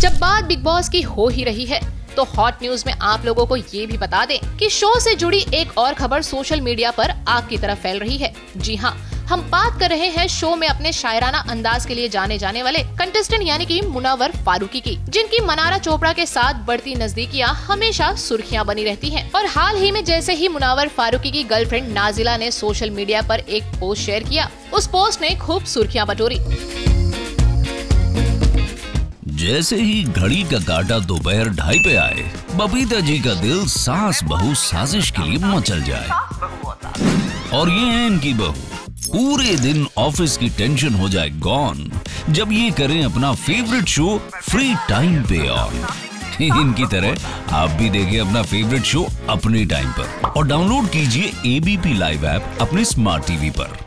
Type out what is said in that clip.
जब बात big boss की हो ही रही है तो हॉट न्यूज में आप लोगों को ये भी बता दें कि शो से जुड़ी एक और खबर सोशल मीडिया पर आग की तरह फैल रही है। जी हाँ, हम बात कर रहे हैं शो में अपने शायराना अंदाज के लिए जाने जाने वाले कंटेस्टेंट यानी कि मुनव्वर फारूकी की, जिनकी मन्नारा चोपड़ा के साथ बढ़ती नजदीकियां हमेशा सुर्खियां बनी रहती हैं। और हाल ही में जैसे ही मुनव्वर फारूकी की गर्लफ्रेंड नाजिला ने सोशल मीडिया पर एक पोस्ट शेयर किया, उस पोस्ट ने खूब सुर्खियां बटोरी। जैसे ही घड़ी का काटा दोपहर 2:30 पे आए, बबीता जी का दिल सास बहू साजिश के लिए मचल जाए। और ये है इनकी बहू, पूरे दिन ऑफिस की टेंशन हो जाए गॉन जब ये करें अपना फेवरेट शो फ्री टाइम पे ऑन। इनकी तरह आप भी देखिए अपना फेवरेट शो अपने टाइम पर और डाउनलोड कीजिए एबीपी लाइव ऐप अपने स्मार्ट टीवी पर।